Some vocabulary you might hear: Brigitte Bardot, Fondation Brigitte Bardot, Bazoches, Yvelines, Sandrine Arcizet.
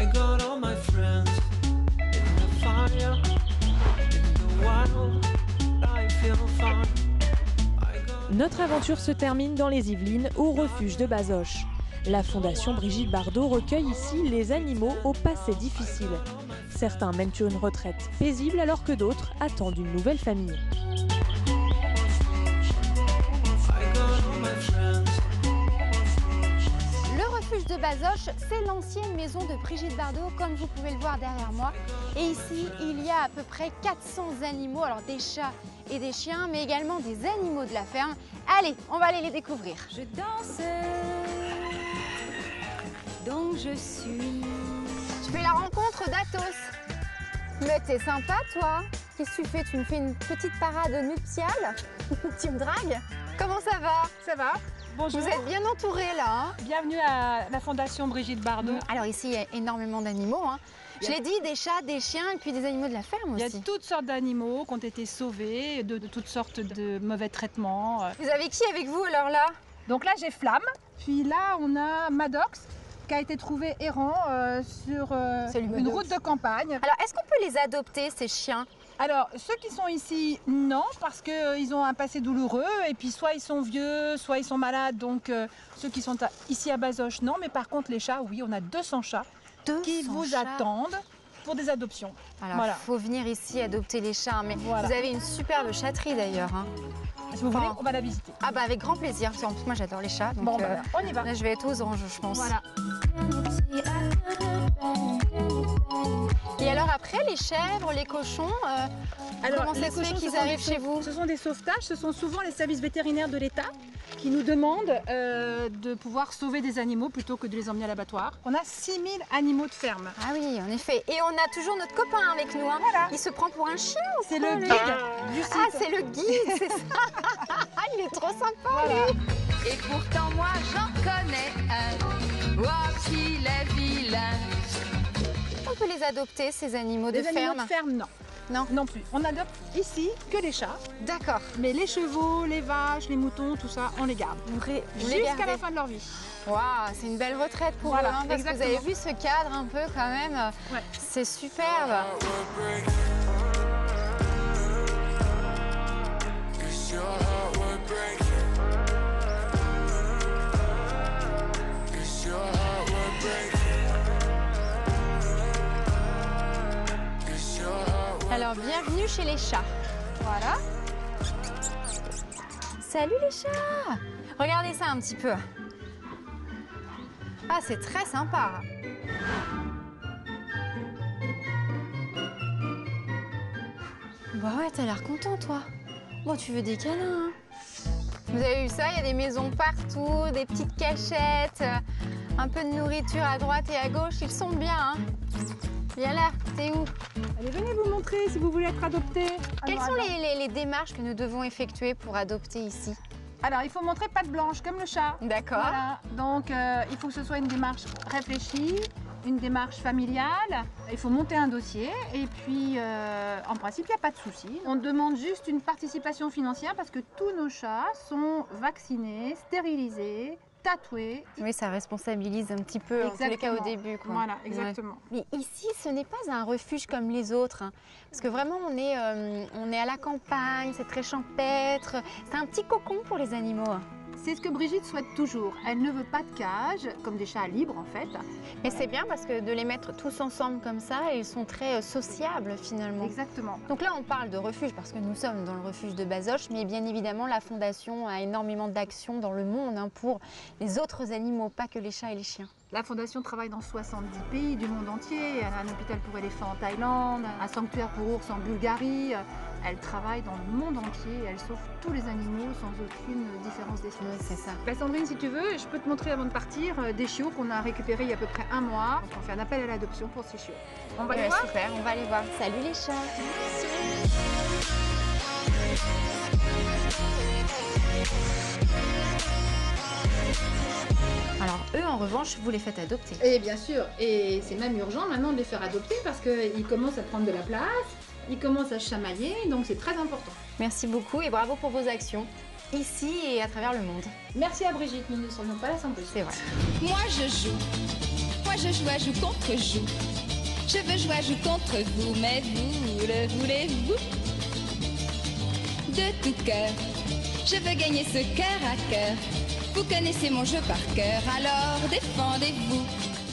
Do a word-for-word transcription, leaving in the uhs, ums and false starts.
I got all my friends in the fire, in the wild, I feel fine. Notre aventure se termine dans les Yvelines, au refuge de Bazoches. La Fondation Brigitte Bardot recueille ici les animaux au passé difficile. Certains mènent une retraite paisible alors que d'autres attendent une nouvelle famille. De Bazoches, c'est l'ancienne maison de Brigitte Bardot, comme vous pouvez le voir derrière moi. Et ici, il y a à peu près quatre cents animaux, alors des chats et des chiens, mais également des animaux de la ferme. Allez, on va aller les découvrir. Je danse, donc je suis. Je fais la rencontre d'Athos. Mais t'es sympa, toi. Qu'est-ce que tu fais? Tu me fais une petite parade nuptiale? Tu me dragues? Comment ça va? Ça va. Bonjour. Vous êtes bien entourée là. Hein, bienvenue à la Fondation Brigitte Bardot. Alors ici, il y a énormément d'animaux. Hein. Je l'ai dit, des chats, des chiens et puis des animaux de la ferme aussi. Il y a toutes sortes d'animaux qui ont été sauvés, de, de toutes sortes de mauvais traitements. Vous avez qui avec vous alors là? Donc là, j'ai Flamme. Puis là, on a Maddox qui a été trouvé errant euh, sur euh, une route de campagne. Alors, est-ce qu'on peut les adopter, ces chiens? Alors, ceux qui sont ici, non, parce qu'ils euh, ont un passé douloureux, et puis soit ils sont vieux, soit ils sont malades, donc euh, ceux qui sont à, ici à Bazoches, non. Mais par contre, les chats, oui, on a deux cents chats qui vous chats. attendent pour des adoptions. Alors, il voilà. faut venir ici adopter les chats, mais voilà. Vous avez une superbe chatterie d'ailleurs. Hein. Si vous enfin, voulez, on va la visiter. Ah bah avec grand plaisir, en plus moi j'adore les chats, donc bon, euh, bah, on y va. Là, je vais être aux anges, je pense. Voilà. Et alors après, les chèvres, les cochons, euh, alors, comment ça se fait qu'ils arrivent chez vous? Ce sont des sauvetages, ce sont souvent les services vétérinaires de l'État qui nous demandent euh, de pouvoir sauver des animaux plutôt que de les emmener à l'abattoir. On a six mille animaux de ferme. Ah oui, en effet. Et on a toujours notre copain avec nous. Hein. Voilà. Il se prend pour un chien ou c'est le guide du site. Ah, c'est le guide, c'est ça. Il est trop sympa, voilà. Lui. Et pourtant, moi, j'en connais un. Wow, s'il est vilain. On peut les adopter, ces animaux de ferme? Les animaux de ferme, non. Non. Non plus. On adopte ici que les chats. D'accord. Mais les chevaux, les vaches, les moutons, tout ça, on les garde. Jusqu'à la fin de leur vie. Waouh, c'est une belle retraite pour voilà, eux. Hein, parce que vous avez vu ce cadre un peu quand même. Ouais. C'est superbe. Alors, bienvenue chez les chats. Voilà. Salut les chats! Regardez ça un petit peu. Ah, c'est très sympa. Bah ouais, t'as l'air content, toi. Bon, tu veux des câlins, hein? Vous avez vu ça? Il y a des maisons partout, des petites cachettes, un peu de nourriture à droite et à gauche. Ils sont bien, hein? Viens là, t'es où? Allez, venez vous montrer si vous voulez être adopté. Quelles alors, sont les, les, les démarches que nous devons effectuer pour adopter ici? Alors, il faut montrer patte blanche, comme le chat. D'accord. Voilà. Donc, euh, il faut que ce soit une démarche réfléchie, une démarche familiale. Il faut monter un dossier et puis, euh, en principe, il n'y a pas de souci. On demande juste une participation financière parce que tous nos chats sont vaccinés, stérilisés, tatoué. Oui, ça responsabilise un petit peu, exactement. En tous les cas au début. Quoi. Voilà, exactement. Ouais. Mais ici, ce n'est pas un refuge comme les autres, hein, parce que vraiment, on est, euh, on est à la campagne, c'est très champêtre, c'est un petit cocon pour les animaux. C'est ce que Brigitte souhaite toujours. Elle ne veut pas de cage, comme des chats libres en fait. Mais c'est bien parce que de les mettre tous ensemble comme ça, ils sont très sociables finalement. Exactement. Donc là, on parle de refuge parce que nous sommes dans le refuge de Bazoches, mais bien évidemment, la Fondation a énormément d'actions dans le monde hein, pour les autres animaux, pas que les chats et les chiens. La Fondation travaille dans soixante-dix pays du monde entier. Elle a un hôpital pour éléphants en Thaïlande, un sanctuaire pour ours en Bulgarie. Elle travaille dans le monde entier, elle sauve tous les animaux sans aucune différence d'espèce. Oui, c'est ça. Bah Sandrine, si tu veux, je peux te montrer avant de partir des chiots qu'on a récupérés il y a à peu près un mois. Donc on fait un appel à l'adoption pour ces chiots. On va ouais, les voir. Super, on va les voir. Salut les chats. Alors eux, en revanche, vous les faites adopter. Et bien sûr, et c'est même urgent maintenant de les faire adopter parce qu'ils commencent à prendre de la place. Ils commencent à chamailler, donc c'est très important. Merci beaucoup et bravo pour vos actions, ici et à travers le monde. Merci à Brigitte, nous ne serions pas là sans Brigitte. C'est vrai. Moi je joue, moi je joue à joue contre joue. Je veux jouer à joue contre vous, mais vous le voulez-vous? De tout cœur, je veux gagner ce cœur à cœur. Vous connaissez mon jeu par cœur, alors défendez-vous.